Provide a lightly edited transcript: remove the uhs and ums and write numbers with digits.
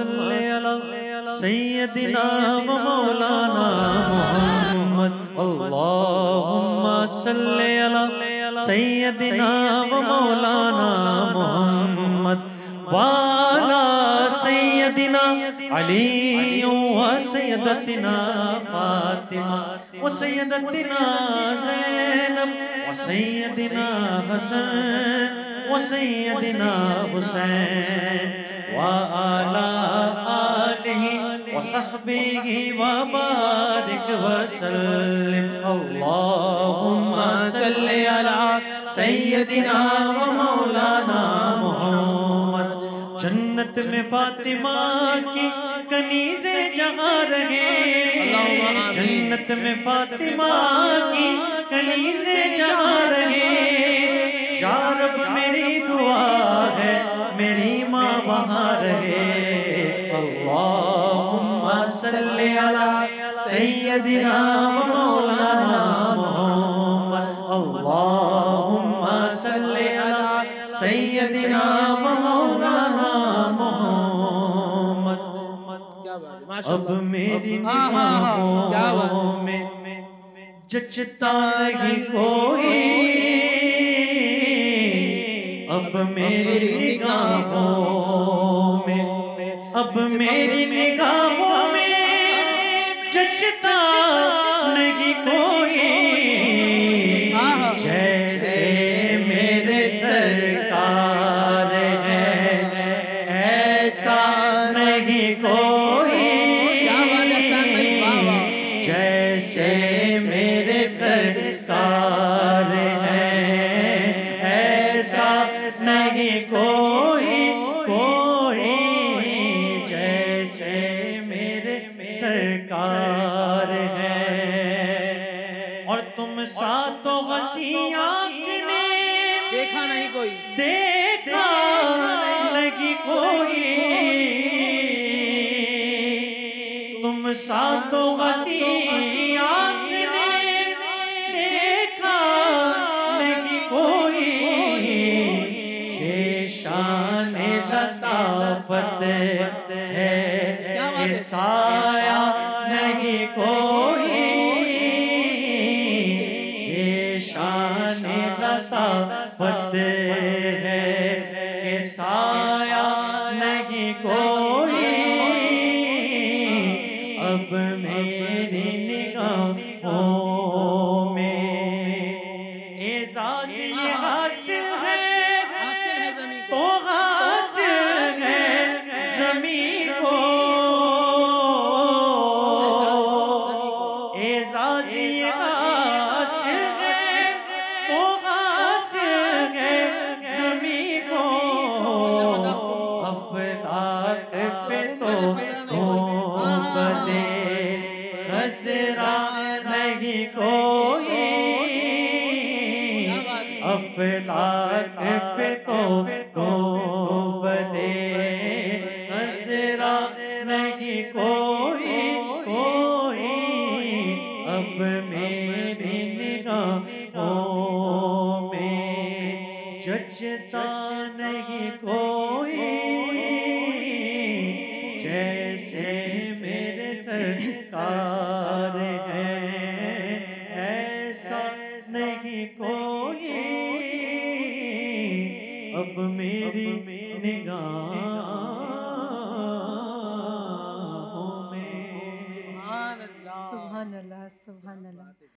صل على سيدنا ومولانا محمد. اللهم صل على سيدنا ومولانا محمد وعلى سيدنا علي وسيدتنا فاطمة وسيدتنا زينب وسيدنا حسن وسيدنا حسين وعلى آله وصحبه وبارك وسلم. اللهم صل على سيدنا ومولانا محمد. جنت میں فاطمہ کی کنیزے جہاں رہے، جنت میں فاطمہ کی کنیزے جہاں رہے. یا رب میری دعا ہے میری ماں وہاں رہے. اللہم صل علی سیدنا و مولانا محمد. اللہم صل علی سیدنا و مولانا محمد. اب میری نگاہوں میں جچتا نہیں کوئی، اب میری نگاہوں میں، اب میری نگاہوں میں جچتا نہیں کوئی، جیسے میرے سرکار ہے ایسا نہیں کوئی، جیسے میرے سرکار ہے ایسا نہیں کوئی، کوئی جیسے میرے سرکار ہے. اور تم ساتوں حسین نے دیکھا نہیں کوئی، دیکھا نہیں کوئی، تم ساتوں حسین نے دیکھا نہیں کوئی. شان لطافت ہے کہ سایہ نہیں کوئی، یہ شان لطافت ہے کہ سایہ نہیں کوئی. اب میری نگاہوں میں اعزاز یہ حاصل ہے تو حاصل ہے زمین کو، اعزاز یہ حاصل ہے تو حاصل ہے زمین کو. افلاک پہ تو گنبدِ خضرا نہیں کوئی، افلاک پہ تو جچتا نہیں کوئی، جیسے میرے سرکار ہے ایسا نہیں کوئی. اب میری نگاہوں میں. سبحان اللہ سبحان اللہ.